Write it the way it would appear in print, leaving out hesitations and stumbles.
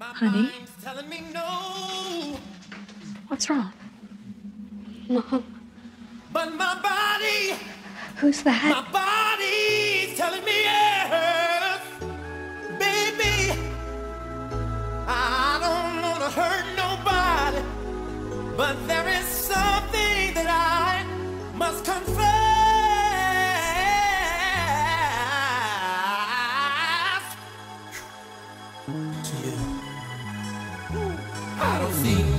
Honey? No. What's wrong? Mom. But my body. Who's that? My body's telling me yes. Baby, I don't want to hurt nobody, but there is something that I must confess to you. I don't see